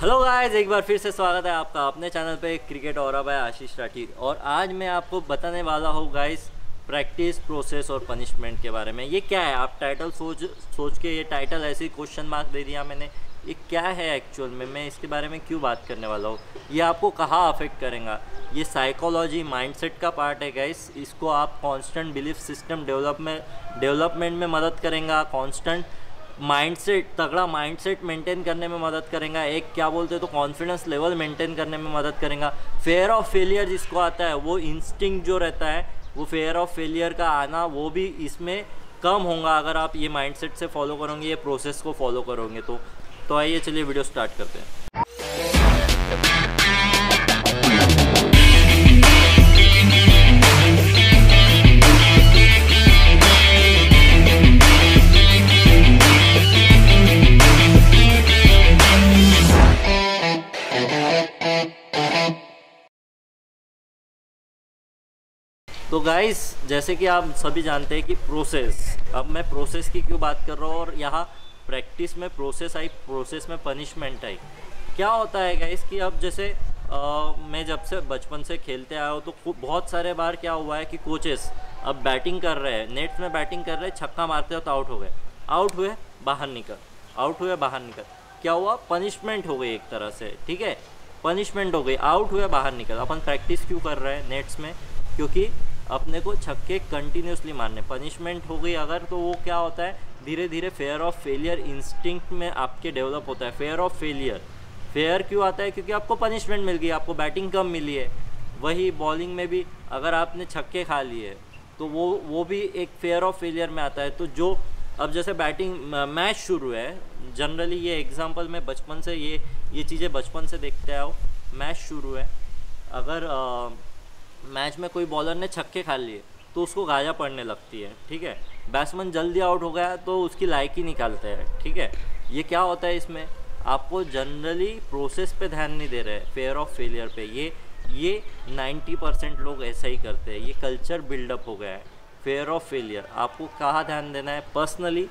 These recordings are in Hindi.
हेलो गाइस, एक बार फिर से स्वागत है आपका अपने चैनल पे cricket aura by Ashish Rathi. और आज मैं आपको बताने वाला हूँ गाइस प्रैक्टिस, प्रोसेस और पनिशमेंट के बारे में। ये क्या है, आप टाइटल सोच के ये टाइटल ऐसे ही क्वेश्चन मार्क दे दिया मैंने, ये क्या है एक्चुअल में, मैं इसके बारे में क्यों बात करने वाला हूँ, ये आपको कहाँ अफेक्ट करेगा। ये साइकोलॉजी माइंडसेट का पार्ट है गाइस। इसको आप कॉन्स्टेंट बिलीफ सिस्टम डेवलपमेंट में मदद करेंगे, कॉन्स्टेंट माइंडसेट, तगड़ा माइंडसेट मेंटेन करने में मदद करेगा, एक क्या बोलते हैं तो कॉन्फिडेंस लेवल मेंटेन करने में मदद करेगा। फेयर ऑफ फेलियर जिसको आता है, वो इंस्टिंक्ट जो रहता है, वो फेयर ऑफ फेलियर का आना, वो भी इसमें कम होगा अगर आप ये माइंडसेट से फॉलो करोगे, ये प्रोसेस को फॉलो करोगे। तो आइए चलिए वीडियो स्टार्ट करते हैं। तो गाइस, जैसे कि आप सभी जानते हैं कि प्रोसेस, अब मैं प्रोसेस की क्यों बात कर रहा हूँ, और यहाँ प्रैक्टिस में प्रोसेस आई, प्रोसेस में पनिशमेंट आई। क्या होता है गाइस कि अब जैसे मैं जब से बचपन से खेलते आया हूँ, तो बहुत सारे बार क्या हुआ है कि कोचेस अब बैटिंग कर रहे हैं, नेट्स में बैटिंग कर रहे हैं, छक्का मारते हो तो आउट हुए बाहर निकल, क्या हुआ, पनिशमेंट हो गई एक तरह से, ठीक है, पनिशमेंट हो गई, आउट हुए बाहर निकल। अपन प्रैक्टिस क्यों कर रहे हैं नेट्स में, क्योंकि अपने को छक्के कंटिन्यूसली मारने, पनिशमेंट हो गई अगर, तो वो क्या होता है, धीरे धीरे फेयर ऑफ फेलियर इंस्टिंक्ट में आपके डेवलप होता है। फेयर ऑफ फेलियर, फेयर क्यों आता है, क्योंकि आपको पनिशमेंट मिल गई, आपको बैटिंग कम मिली है। वही बॉलिंग में भी अगर आपने छक्के खा लिए तो वो भी एक फेयर ऑफ फेलियर में आता है। तो जो अब जैसे बैटिंग मैच शुरू है, जनरली ये एग्जाम्पल मैं बचपन से ये चीज़ें बचपन से देखते आओ, मैच शुरू है, अगर मैच में कोई बॉलर ने छक्के खा लिए तो उसको गाजा पड़ने लगती है, ठीक है, बैट्समैन जल्दी आउट हो गया तो उसकी लायकी निकालते हैं, ठीक है। ये क्या होता है, इसमें आपको जनरली प्रोसेस पे ध्यान नहीं दे रहे हैं, फेयर ऑफ फेलियर पे। ये 90% लोग ऐसा ही करते हैं, ये कल्चर बिल्डअप हो गया है फेयर ऑफ फेलियर। आपको कहाँ ध्यान देना है, पर्सनली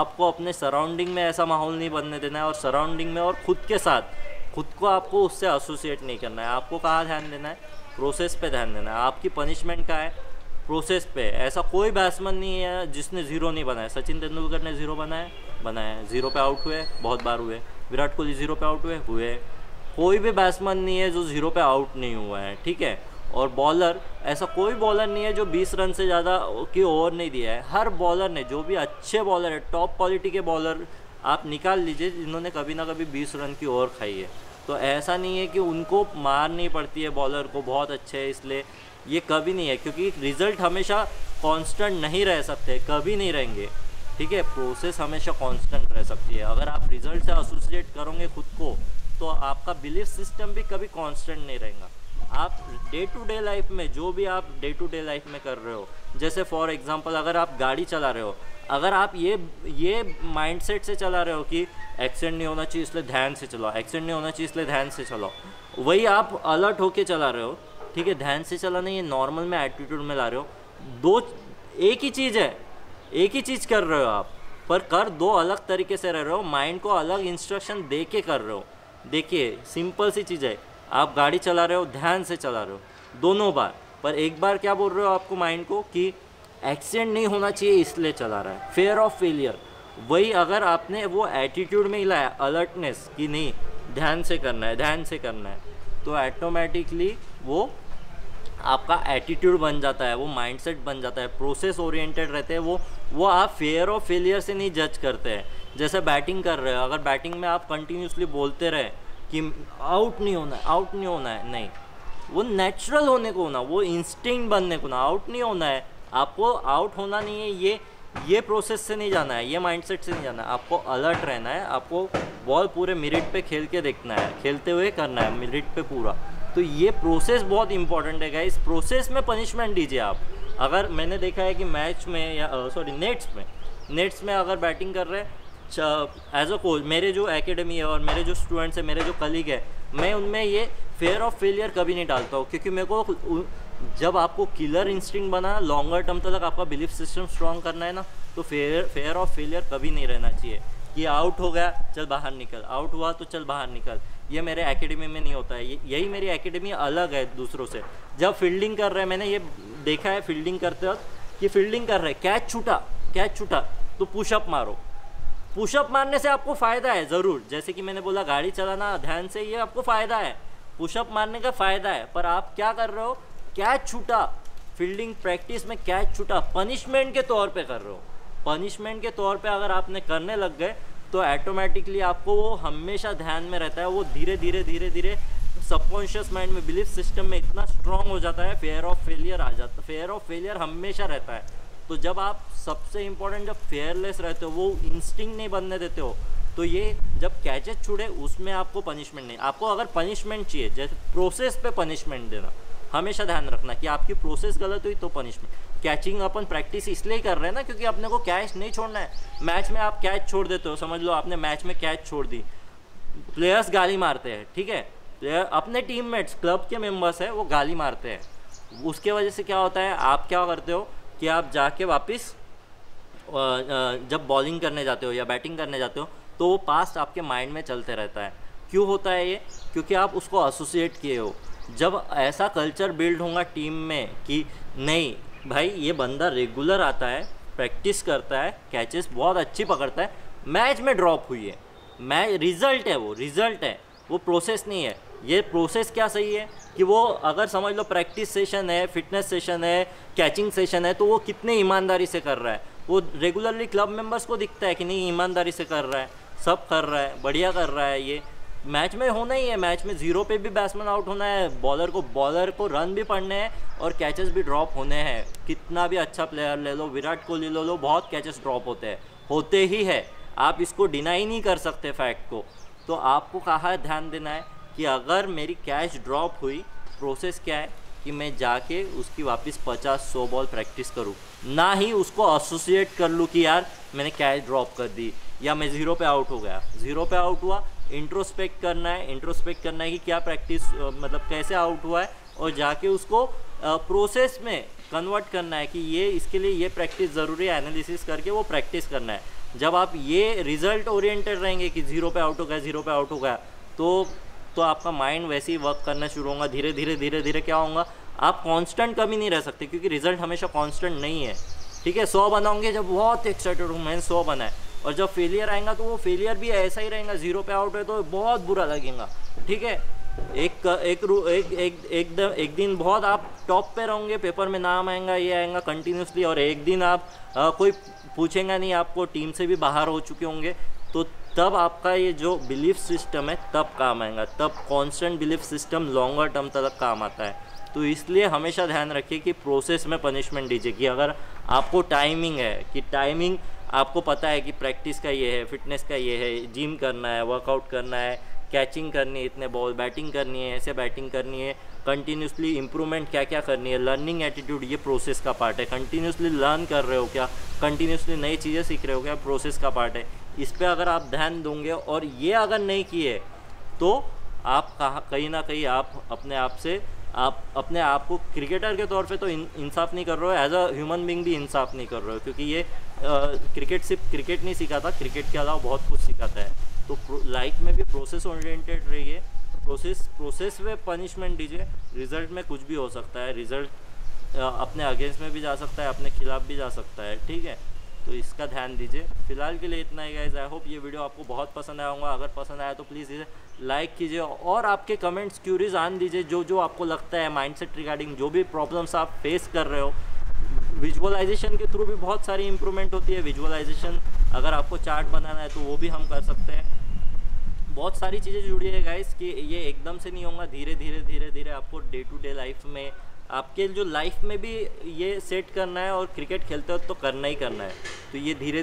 आपको अपने सराउंडिंग में ऐसा माहौल नहीं बनने देना है, और सराउंडिंग में और खुद के साथ, खुद को आपको उससे एसोसिएट नहीं करना है। आपको कहाँ ध्यान देना है, प्रोसेस पे ध्यान देना है। आपकी पनिशमेंट का है, प्रोसेस पे। ऐसा कोई बैट्समैन नहीं है जिसने ज़ीरो नहीं बनाया। सचिन तेंदुलकर ने ज़ीरो बनाया, ज़ीरो पे आउट हुए, बहुत बार हुए। विराट कोहली ज़ीरो पे आउट हुए। कोई भी बैट्समैन नहीं है जो ज़ीरो पे आउट नहीं हुआ है, ठीक है। और बॉलर, ऐसा कोई बॉलर नहीं है जो 20 रन से ज़्यादा की ओवर नहीं दिया है। हर बॉलर ने, जो भी अच्छे बॉलर है, टॉप क्वालिटी के बॉलर आप निकाल लीजिए, जिन्होंने कभी ना कभी 20 रन की ओवर खाई है। तो ऐसा नहीं है कि उनको मार नहीं पड़ती है, बॉलर को बहुत अच्छे है इसलिए, ये कभी नहीं है, क्योंकि रिज़ल्ट हमेशा कांस्टेंट नहीं रह सकते, कभी नहीं रहेंगे, ठीक है। प्रोसेस हमेशा कांस्टेंट रह सकती है। अगर आप रिज़ल्ट से एसोसिएट करोगे खुद को, तो आपका बिलीफ सिस्टम भी कभी कांस्टेंट नहीं रहेगा। आप डे टू डे लाइफ में, जो भी आप डे टू डे लाइफ में कर रहे हो, जैसे फॉर एग्जांपल अगर आप गाड़ी चला रहे हो, अगर आप ये माइंडसेट से चला रहे हो कि एक्सीडेंट नहीं होना चाहिए इसलिए ध्यान से चलाओ, एक्सीडेंट नहीं होना चाहिए इसलिए ध्यान से चलाओ, वही आप अलर्ट होके चला रहे हो, ठीक है, ध्यान से चलाना, ये नॉर्मल में एटीट्यूड में ला रहे हो, दो एक ही चीज़ है, एक ही चीज़ कर रहे हो आप, पर कर दो अलग तरीके से रह रहे हो, माइंड को अलग इंस्ट्रक्शन दे के कर रहे हो। देखिए सिंपल सी चीज़ है, आप गाड़ी चला रहे हो, ध्यान से चला रहे हो दोनों बार, पर एक बार क्या बोल रहे हो आपको माइंड को कि एक्सीडेंट नहीं होना चाहिए इसलिए चला रहा है, फेयर ऑफ फेलियर। वही अगर आपने वो एटीट्यूड में ही लाया, अलर्टनेस कि नहीं ध्यान से करना है, ध्यान से करना है, तो ऐटोमेटिकली वो आपका एटीट्यूड बन जाता है, वो माइंडसेट बन जाता है, प्रोसेस ओरिएंटेड रहते हैं वो आप फेयर ऑफ फेलियर से नहीं जज करते हैं। जैसे बैटिंग कर रहे हो, अगर बैटिंग में आप कंटिन्यूसली बोलते रहे कि आउट नहीं होना है, आउट नहीं होना है, नहीं, वो नेचुरल होने को ना, वो इंस्टिंक्ट बनने को ना, आउट नहीं होना है, आपको आउट होना नहीं है, ये प्रोसेस से नहीं जाना है, ये माइंडसेट से नहीं जाना है। आपको अलर्ट रहना है, आपको बॉल पूरे मिनट पे खेल के देखना है, खेलते हुए करना है मिनट पे पूरा। तो ये प्रोसेस बहुत इंपॉर्टेंट है गाइस। प्रोसेस में पनिशमेंट दीजिए आप। अगर मैंने देखा है कि मैच में या सॉरी नेट्स में अगर बैटिंग कर रहे हैं, एज अ कोच मेरे जो एकेडमी है और मेरे जो स्टूडेंट्स हैं, मेरे जो कलीग है, मैं उनमें ये फेयर ऑफ फेलियर कभी नहीं डालता हूँ, क्योंकि मेरे को, जब आपको किलर इंस्टिंक्ट बना, लॉन्गर टर्म तक आपका बिलीफ सिस्टम स्ट्रांग करना है ना, तो फेयर ऑफ फेलियर कभी नहीं रहना चाहिए। ये आउट हो गया, चल बाहर निकल, आउट हुआ तो चल बाहर निकल, ये मेरे एकेडमी में नहीं होता है। यही मेरी एकेडमी अलग है दूसरों से। जब फील्डिंग कर रहे हैं, मैंने ये देखा है फील्डिंग करते वक्त कि फील्डिंग कर रहे हैं, कैच छूटा तो पुशअप मारो। पुशअप मारने से आपको फ़ायदा है ज़रूर, जैसे कि मैंने बोला गाड़ी चलाना ध्यान से, ये आपको फ़ायदा है, पुशअप मारने का फ़ायदा है। पर आप क्या कर रहे हो, कैच छूटा, फील्डिंग प्रैक्टिस में कैच छूटा पनिशमेंट के तौर पे कर रहे हो। पनिशमेंट के तौर पे अगर आपने करने लग गए तो ऐटोमेटिकली आपको वो हमेशा ध्यान में रहता है, वो धीरे धीरे धीरे धीरे सबकॉन्शियस माइंड में, बिलीफ सिस्टम में इतना स्ट्रांग हो जाता है, फेयर ऑफ फेलियर आ जाता है, फेयर ऑफ फेलियर हमेशा रहता है। तो जब आप सबसे इम्पोर्टेंट, जब फेयरलेस रहते हो, वो इंस्टिंक्ट नहीं बनने देते हो, तो ये जब कैचेस छूटे उसमें आपको पनिशमेंट नहीं, आपको अगर पनिशमेंट चाहिए जैसे प्रोसेस पे पनिशमेंट देना, हमेशा ध्यान रखना कि आपकी प्रोसेस गलत हुई तो पनिशमेंट। कैचिंग अपन प्रैक्टिस इसलिए कर रहे हैं ना क्योंकि अपने को कैच नहीं छोड़ना है। मैच में आप कैच छोड़ देते हो, समझ लो आपने मैच में कैच छोड़ दी, प्लेयर्स गाली मारते हैं, ठीक है, प्लेयर अपने टीममेट्स क्लब के मेम्बर्स हैं वो गाली मारते हैं, उसके वजह से क्या होता है, आप क्या करते हो कि आप जाके वापस जब बॉलिंग करने जाते हो या बैटिंग करने जाते हो तो वो पास्ट आपके माइंड में चलते रहता है। क्यों होता है ये, क्योंकि आप उसको एसोसिएट किए हो। जब ऐसा कल्चर बिल्ड होगा टीम में कि नहीं भाई ये बंदा रेगुलर आता है, प्रैक्टिस करता है, कैचेस बहुत अच्छी पकड़ता है, मैच में ड्रॉप हुई है, मैच रिज़ल्ट है, वो रिज़ल्ट है, वो प्रोसेस नहीं है। ये प्रोसेस क्या सही है कि वो अगर समझ लो प्रैक्टिस सेशन है, फिटनेस सेशन है, कैचिंग सेशन है, तो वो कितने ईमानदारी से कर रहा है, वो रेगुलरली क्लब मेंबर्स को दिखता है कि नहीं ईमानदारी से कर रहा है, सब कर रहा है, बढ़िया कर रहा है। ये मैच में होना ही है, मैच में जीरो पे भी बैट्समैन आउट होना है, बॉलर को रन भी पड़ने हैं और कैचेस भी ड्रॉप होने हैं। कितना भी अच्छा प्लेयर ले लो, विराट कोहली ले लो, बहुत कैचेस ड्रॉप होते ही है, आप इसको डिनाई नहीं कर सकते फैक्ट को। तो आपको कहाँ ध्यान देना है कि अगर मेरी कैच ड्रॉप हुई, प्रोसेस क्या है कि मैं जाके उसकी वापस 50-100 बॉल प्रैक्टिस करूँ, ना ही उसको एसोसिएट कर लूँ कि यार मैंने कैच ड्रॉप कर दी या मैं ज़ीरो पे आउट हो गया। ज़ीरो पे आउट हुआ, इंट्रोस्पेक्ट करना है कि क्या प्रैक्टिस मतलब कैसे आउट हुआ है, और जाके उसको प्रोसेस में कन्वर्ट करना है कि ये इसके लिए ये प्रैक्टिस ज़रूरी है, एनालिसिस करके वो प्रैक्टिस करना है। जब आप ये रिजल्ट ओरिएंटेड रहेंगे कि ज़ीरो पे आउट हो गया तो आपका माइंड वैसे ही वर्क करना शुरू होगा, धीरे धीरे क्या होगा, आप कांस्टेंट कभी नहीं रह सकते क्योंकि रिजल्ट हमेशा कांस्टेंट नहीं है। ठीक है, 100 बनाओगे जब बहुत एक्साइटेड हूँ मैंने 100 बनाए, और जब फेलियर आएगा तो वो फेलियर भी ऐसा ही रहेगा, जीरो पे आउट है तो बहुत बुरा लगेगा। ठीक है, एक दिन बहुत आप टॉप पे रहोगे, पेपर में नाम आएगा, ये आएगा कंटिन्यूसली, और एक दिन आप कोई पूछेगा नहीं, आपको टीम से भी बाहर हो चुके होंगे, तो तब आपका ये जो बिलीफ सिस्टम है तब काम आएगा, तब constant belief system longer term तक काम आता है। तो इसलिए हमेशा ध्यान रखिए कि प्रोसेस में पनिशमेंट दीजिए, कि अगर आपको टाइमिंग है कि टाइमिंग आपको पता है कि प्रैक्टिस का ये है, फिटनेस का ये है, जिम करना है, वर्कआउट करना है, कैचिंग करनी है, इतने बॉल बैटिंग करनी है, ऐसे बैटिंग करनी है, कंटिन्यूसली इंप्रूवमेंट क्या क्या करनी है, लर्निंग एटीट्यूड, ये प्रोसेस का पार्ट है, कंटिन्यूसली लर्न कर रहे हो क्या, कंटिन्यूसली नई चीज़ें सीख रहे हो क्या, प्रोसेस का पार्ट है। इस पर अगर आप ध्यान दोगे और ये अगर नहीं किए तो आप कहीं ना कहीं आप अपने आप को क्रिकेटर के तौर पे तो इंसाफ नहीं कर रहे हो, एज अ ह्यूमन बीइंग भी इंसाफ नहीं कर रहे हो, क्योंकि ये क्रिकेट सिर्फ क्रिकेट नहीं सिखाता, क्रिकेट के अलावा बहुत कुछ सिखाता है। तो लाइफ में भी प्रोसेस ओरिएंटेड रहिए, प्रोसेस में पनिशमेंट दीजिए, रिजल्ट में कुछ भी हो सकता है, रिजल्ट अपने अगेंस्ट में भी जा सकता है, अपने खिलाफ भी जा सकता है। ठीक है, तो इसका ध्यान दीजिए। फिलहाल के लिए इतना ही गाइस, आई होप ये वीडियो आपको बहुत पसंद आया होगा। अगर पसंद आया तो प्लीज़ इसे लाइक कीजिए और आपके कमेंट्स क्यूरीज आन दीजिए, जो आपको लगता है माइंडसेट रिगार्डिंग जो भी प्रॉब्लम्स आप फेस कर रहे हो। विजुअलाइजेशन के थ्रू भी बहुत सारी इंप्रूवमेंट होती है, विजुअलाइजेशन अगर आपको चार्ट बनाना है तो वो भी हम कर सकते हैं। बहुत सारी चीज़ें जुड़ी है गाइस कि ये एकदम से नहीं होगा, धीरे धीरे आपको डे टू डे लाइफ में, आपके जो लाइफ में भी ये सेट करना है, और क्रिकेट खेलते हो तो करना ही करना है। तो ये धीरे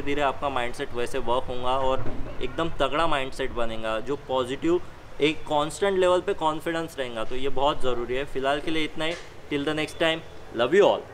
धीरे आपका माइंडसेट वैसे वर्क होगा और एकदम तगड़ा माइंडसेट बनेगा, जो पॉजिटिव एक कांस्टेंट लेवल पे कॉन्फिडेंस रहेगा। तो ये बहुत ज़रूरी है। फिलहाल के लिए इतना ही, till the next time, love you all.